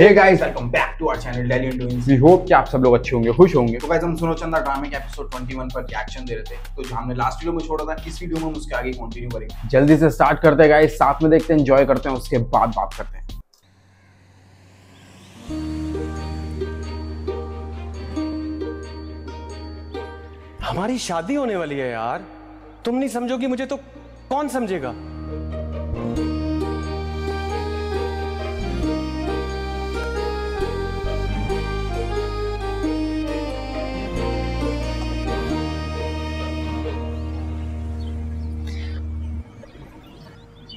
Hey guys, welcome back to our channel Daily Doings. We hope कि आप सब लोग अच्छे होंगे, खुश होंगे। तो गाइस, हम सुनो चंदा ड्रामे के एपिसोड 21 पर रिएक्शन दे रहे थे, तो जो हमने लास्ट वीडियो में छोड़ा था इस वीडियो में हम उसके आगे कंटिन्यू करेंगे। जल्दी से स्टार्ट करते हैं गाइस, साथ में देखते हैं, एंजॉय करते हैं, उसके बाद बात करते हैं। हमारी शादी होने वाली है यार, तुम नहीं समझोगी मुझे तो कौन समझेगा।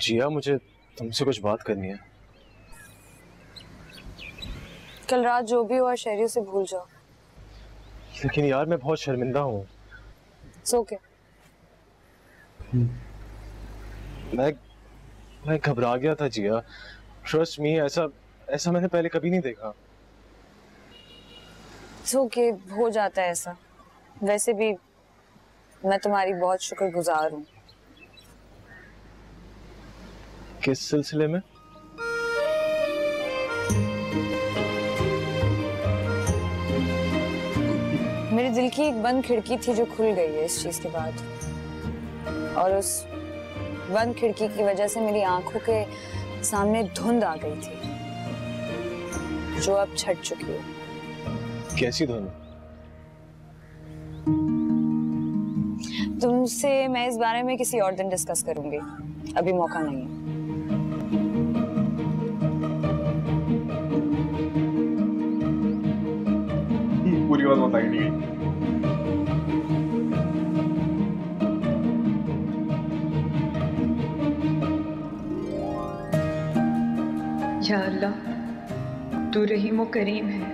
जिया, मुझे तुमसे कुछ बात करनी है। कल रात जो भी हुआ शेरी उसे भूल जाओ। लेकिन यार मैं बहुत शर्मिंदा हूँ। It's okay. मैं घबरा गया था जिया, ट्रस्ट मी, ऐसा मैंने पहले कभी नहीं देखा। It's okay, हो जाता है ऐसा। वैसे भी मैं तुम्हारी बहुत शुक्रगुजार हूँ। किस सिलसिले में? मेरे दिल की एक बंद खिड़की थी जो खुल गई है इस चीज के बाद, और उस बंद खिड़की की वजह से मेरी आंखों के सामने धुंध आ गई थी जो अब छट चुकी है। कैसी धुंध? तुमसे मैं इस बारे में किसी और दिन डिस्कस करूंगी, अभी मौका नहीं है। या अल्लाह, तू रहीम और करीम है,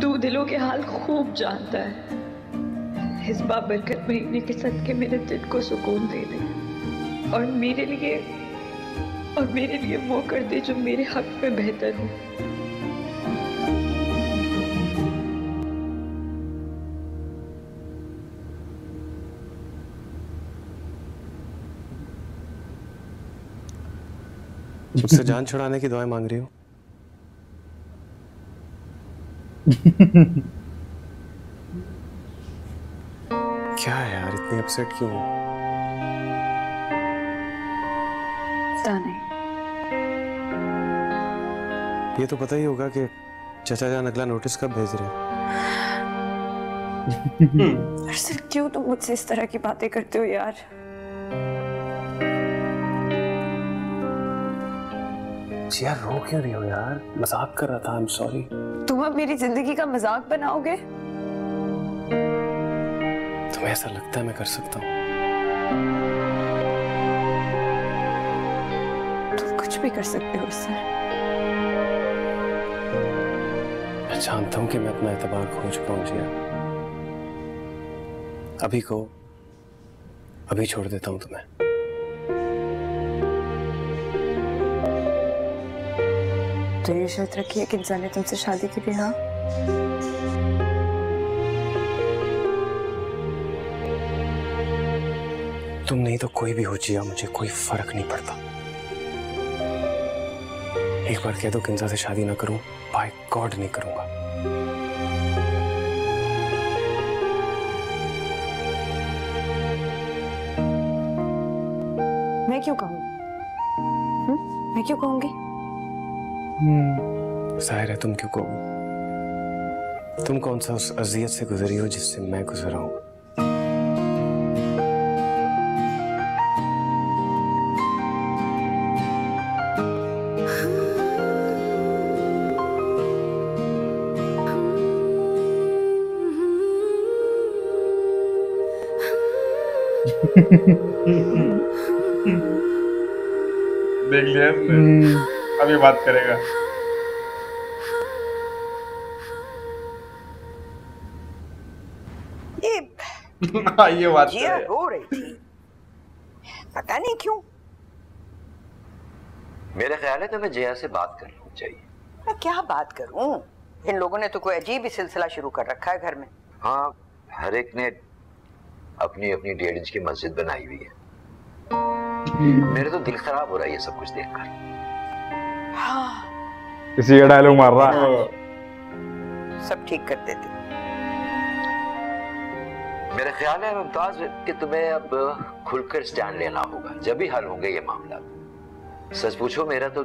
तू दिलों के हाल खूब जानता है। इस बाबरकत महीने के सदके मेरे दिल को सुकून दे दे, और मेरे लिए वो कर दे जो मेरे हक में बेहतर हो। मुझसे जान छुड़ाने की दुआएं मांग रही हो? क्या है यार, इतनी अपसेट क्यों? पता नहीं। ये तो पता ही होगा कि चाचा जान अगला नोटिस कब भेज रहे हैं। अरसल, क्यों तुम मुझसे इस तरह की बातें करते हो यार? यार रो क्यों रही हो यार? मजाक कर रहा था, आई एम सॉरी। तुम अब मेरी जिंदगी का मजाक बनाओगे? तुम्हें ऐसा लगता है मैं कर सकता हूँ? तुम कुछ भी कर सकते हो सर। मैं जानता हूँ कि मैं अपना एतबार खो चुका हूँ जिया। अभी छोड़ देता हूँ तुम्हें। तो ये शर्त रखी है कि जाने तुमसे शादी की भी। हाँ, तुम नहीं तो कोई भी हो जिया, मुझे कोई फर्क नहीं पड़ता। एक बार कह दो किंजा से शादी ना करूं, बाय गॉड नहीं करूंगा। मैं क्यों कहूंगी? जाहिर है तुम क्यों कहो। तुम कौन सा उस अजियत से गुजरी हो जिससे मैं गुजरा हूं? देख लिया इसने, अभी बात करेगा। ये बात करेगा। रो रही थी, पता नहीं क्यों। मेरा ख्याल है तुम्हें जया से बात करनी चाहिए। मैं क्या बात करूं? इन लोगों ने तो कोई अजीब ही सिलसिला शुरू कर रखा है घर में। हाँ, हर एक ने अपनी अपनी 1.5 इंच की मस्जिद बनाई हुई है। मेरे तो दिल खराब हो रहा है ये सब कुछ देखकर। हाँ, इसी का डायलॉग मार रहा है। सब ठीक कर देते। मेरा ख्याल है मुमताज कि तुम्हें अब खुलकर स्टैंड लेना होगा, जब भी हल होंगे ये मामला। सच पूछो मेरा तो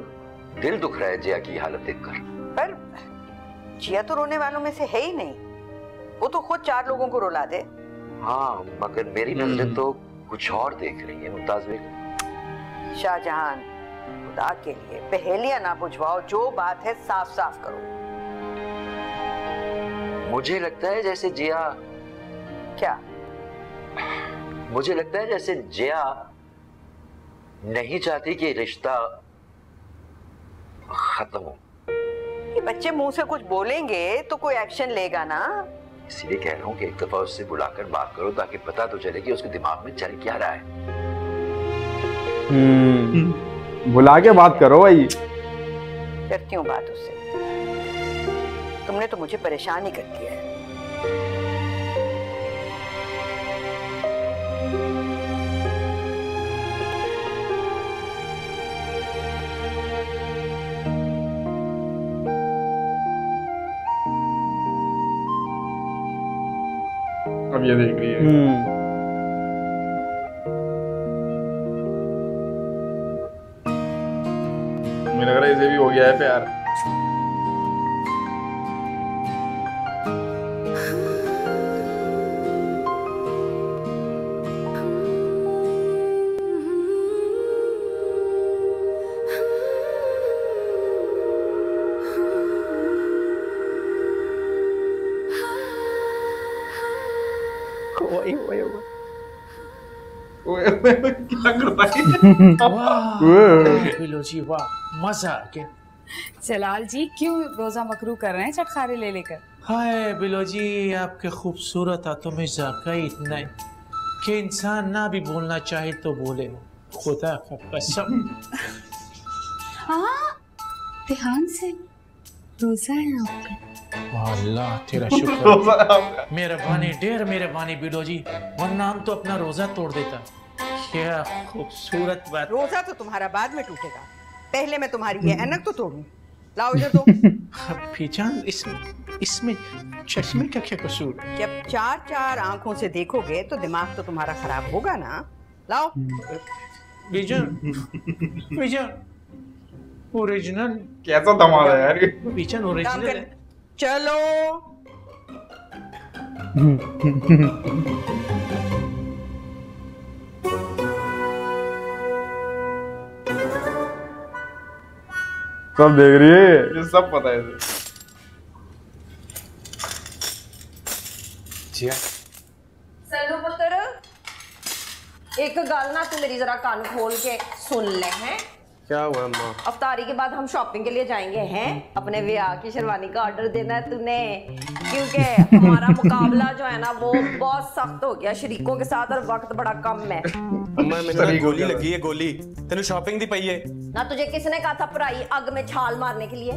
दिल दुख रहा है जिया की हालत देखकर। पर जिया तो रोने वालों में से है ही नहीं, वो तो खुद 4 लोगों को रुला दे। हाँ मगर मेरी नजर तो कुछ और देख रही है मुमताज बेगम। शाहजहां खुदा के लिए पहेलियां ना बुझवाओ, जो बात है साफ साफ करो। मुझे लगता है जैसे जिया नहीं चाहती कि रिश्ता खत्म हो। ये बच्चे मुंह से कुछ बोलेंगे तो कोई एक्शन लेगा ना, इसलिए कह रहा हूँ कि एक दफा उससे बुलाकर बात करो ताकि पता तो चले कि उसके दिमाग में चल क्या रहा है। बुला के बात करो भाई। करती हूँ बात उससे। तुमने तो मुझे परेशान ही कर दिया है। अब ये देख रही है। मुझे लग रहा है इसे भी हो गया है प्यार। क्या करता है? वाह मजा आ गया। जलाल जी क्यों रोजा मकरू कर रहे हैं चटखारे ले लेकर? हाय बिलो जी, आपके खूबसूरत हाथों में जायका ही इतना है कि इंसान ना भी बोलना चाहे तो बोले। खुदा का कसम। हाँ ध्यान से, रोजा है आपका। अल्लाह तेरा शुक्र, मेहरबानी ढेर मेहरबानी बिलो जी, वरना हम तो अपना रोजा तोड़ देता। क्या खूबसूरत बात। रोजा तो तुम्हारा बाद में टूटेगा, पहले मैं तुम्हारी ये ऐनक तो तोड़ूं। लाओ इधर दो। अभी जान इसमें चश्मे का क्या कसूर? जब 4 आंखों से देखोगे तो दिमाग तो तुम्हारा खराब होगा ना। लाओ। बीजन ओरिजिनल। कैसा धमाल है यार, बीजन ओरिजिनल। चलो सब देख रही है, ये सब पता है। सल्लू पुत्र, एक गल ना तू मेरी जरा कान खोल के सुन ले हैं। क्या हुआ माँ? अफ्तारी के बाद हम शॉपिंग के लिए जाएंगे हैं, अपने विवाह की शेरवानी का ऑर्डर देना है तूने, क्योंकि हमारा मुकाबला जो है ना वो बहुत सख्त हो गया शरीकों के साथ और वक्त बड़ा कम है। अम्मा मेरी गोली लगी है, गोली तेनू शॉपिंग दी पई है ना। तुझे किसने कहा था पराई अग में छाल मारने के लिए?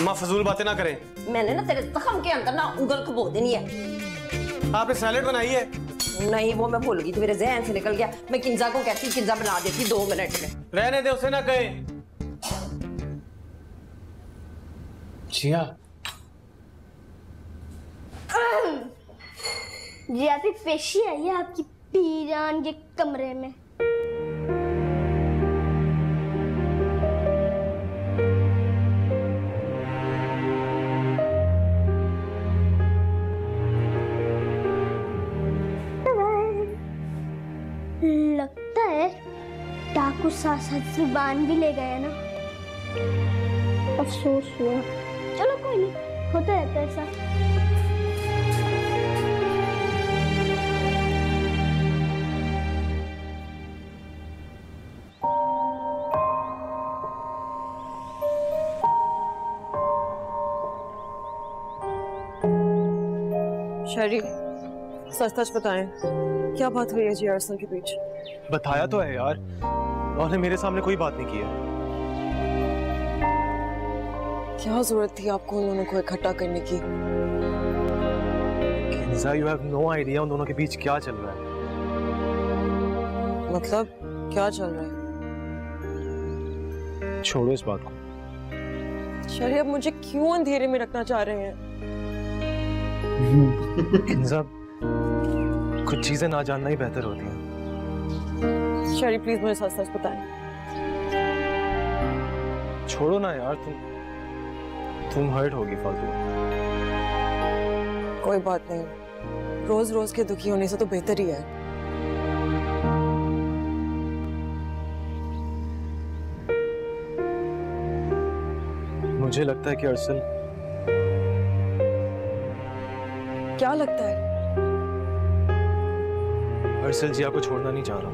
अम्मा फजूल बातें ना करें, मैंने ना तेरे जख्म के अंदर ना उंगल खबो देनी है। आपने सैलेड बनाई है? नहीं वो मैं भूल गई, तो मेरे जहन से निकल गया। मैं किंजा को कहती किंजा बना देती 2 मिनट में। रहने दे उसे ना कहे। जिया जिया भी पेशी आई है आपकी पीरान के कमरे में। लगता है डाकू साथ जुबान भी ले गया ना, अफसोस हुआ। चलो कोई नहीं, होता रहता है ऐसा। शरी सच बताएं, क्या बात हुई है जी अरसलान के बीच? बताया तो है यार, उन्होंने मेरे सामने कोई बात नहीं की है। क्या जरूरत थी आपको उन दोनों को इकट्ठा करने की? Kinza you have no idea उन दोनों के बीच क्या चल रहा है। मतलब क्या चल रहा है? छोड़ो इस बात को। शर्य, अब मुझे क्यों अंधेरे में रखना चाह रहे हैं? सब कुछ चीजें ना जानना ही बेहतर होती हैं। शर्य प्लीज मुझे सच सच बताएं। छोड़ो ना यार, तुम हर्ट होगी फालतू। कोई बात नहीं, रोज रोज के दुखी होने से तो बेहतर ही है। मुझे लगता है कि अर्सल, क्या लगता है? अर्सल जिया को छोड़ना नहीं चाह रहा।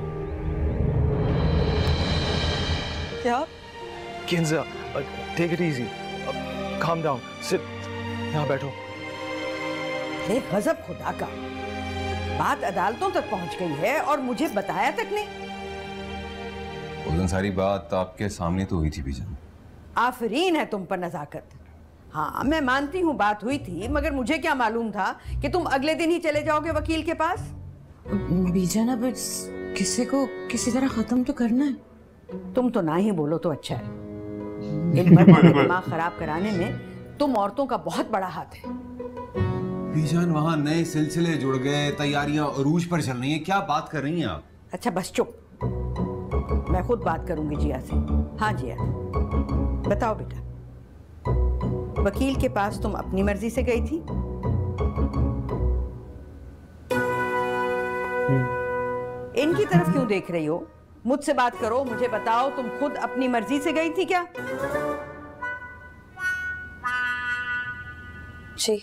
क्या? Kinza, take it easy, calm down, sit, यहाँ बैठो। अरे गजब खुदा का, बात अदालतों तक पहुँच गई है और मुझे बताया तक नहीं। उस दिन सारी बात आपके सामने तो हुई थी बीजन। आफरीन है तुम पर नज़ाकत। हाँ मैं मानती हूँ बात हुई थी, मगर मुझे क्या मालूम था कि तुम अगले दिन ही चले जाओगे वकील के पास। बीजन अब किसी को किसी तरह खत्म तो करना है। तुम तो ना ही बोलो तो अच्छा है। इन पर मेरा दिमाग खराब कराने में तुम औरतों का बहुत बड़ा हाथ है। बीजन वहाँ नए सिलसिले जुड़ गए, तैयारियाँ अरूज पर चल रही है। क्या बात कर रही है आप? अच्छा बस चुप, मैं खुद बात करूंगी जिया से। हाँ जिया बताओ बेटा, वकील के पास तुम अपनी मर्जी से गई थी? इनकी तरफ क्यों देख रही हो? मुझसे बात करो, मुझे बताओ तुम खुद अपनी मर्जी से गई थी क्या? जी।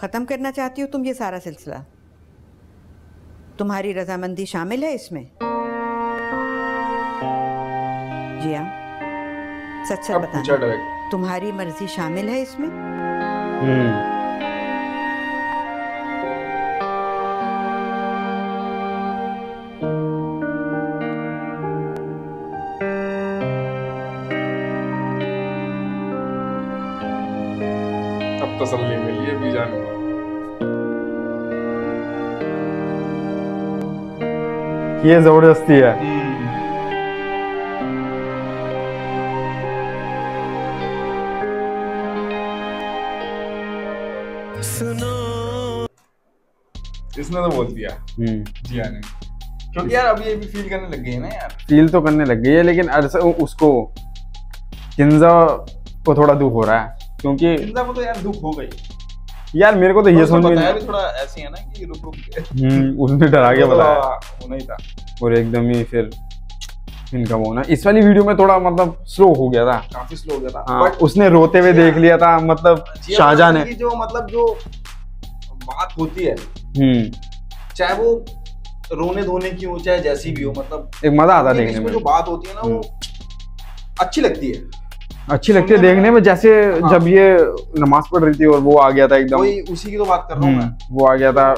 खत्म करना चाहती हो तुम ये सारा सिलसिला? तुम्हारी रजामंदी शामिल है इसमें? जी हाँ, सच सच बताना, तुम्हारी मर्जी शामिल है इसमें? अब तसल्ली मिली है बीजान को। ये जबरदस्ती है। इसने तो बोल दिया जिया ने, क्योंकि यार अभी ये भी फील करने लग गई है ना यार। फील तो करने लग गई है, लेकिन उसको किंजा को थोड़ा दुख हो रहा है, क्योंकि किंजा को तो यार दुख हो गई। यार मेरे को तो ये समझ में आया भी थोड़ा ऐसे है ना कि रुक उसने डरा के बताया, होना ही था। और एकदम ही फिर इनका होना इस वाली वीडियो में थोड़ा मतलब स्लो हो गया था, काफी स्लो हो गया था। बट उसने रोते हुए देख लिया था, मतलब शाहजहां ने जो मतलब जो बात होती है, चाहे वो रोने धोने की हो चाहे जैसी भी हो, मतलब एक मजा आता देखने में। जो बात होती है ना वो अच्छी लगती है, अच्छी लगती है देखने में। जैसे जब ये नमाज पढ़ रही थी और वो आ गया था एकदम, वही उसी की तो बात कर रहा हूं मैं। वो आ गया था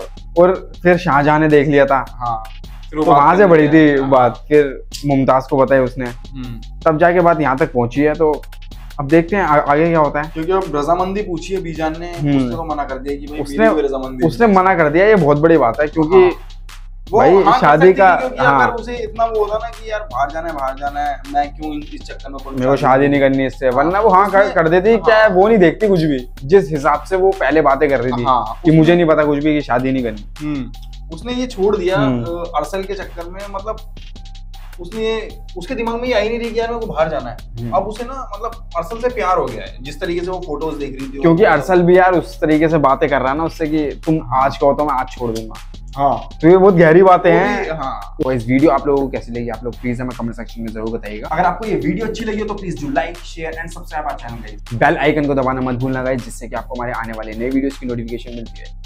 और फिर शाहजहां ने देख लिया था। हाँ तो वहां से बड़ी थी बात, फिर मुमताज को बताया उसने, तब जाके बात यहाँ तक पहुंची है। तो अब देखते हैं आगे क्या होता है, क्योंकि अब रजामंदी पूछी है बीजान ने, उसने तो मना कर दिया कि भाई उसने मना कर दिया। ये बहुत बड़ी बात है, क्योंकि वो भाई शादी का अगर उसे इतना वो होता ना कि यार बाहर जाना है, मैं क्यों इस चक्कर में मेरे को शादी नहीं करनी इससे, वरना वो हाँ कर देती। क्या है वो नहीं देखती कुछ भी, जिस हिसाब से वो पहले बातें कर रही थी कि मुझे नहीं पता कुछ भी कि शादी नहीं करनी, उसने ये छोड़ दिया अर्सल के चक्कर में। मतलब उसने उसके दिमाग में ये आई नहीं रही कि यार मेरे को बाहर जाना है। अब उसे ना मतलब अर्सल से प्यार हो गया है, जिस तरीके से वो फोटोज देख रही थी, क्योंकि अर्सल भी यार उस तरीके से बातें कर रहा है ना उससे कि तुम आज कहो तो मैं आज छोड़ दूंगा। हाँ तो ये बहुत गहरी बातें हैं। हाँ तो इस वीडियो आप लोगों को कैसी लगी आप लोग प्लीज हमें कमेंट सेक्शन में जरूर बताइएगा। अगर आपको ये वीडियो अच्छी लगी हो तो please do like share and subscribe our channel guys. Bell icon को दबाना मत भूलना गाइस, जिससे कि आपको हमारे आने वाले नए वीडियोस की नोटिफिकेशन मिलती है।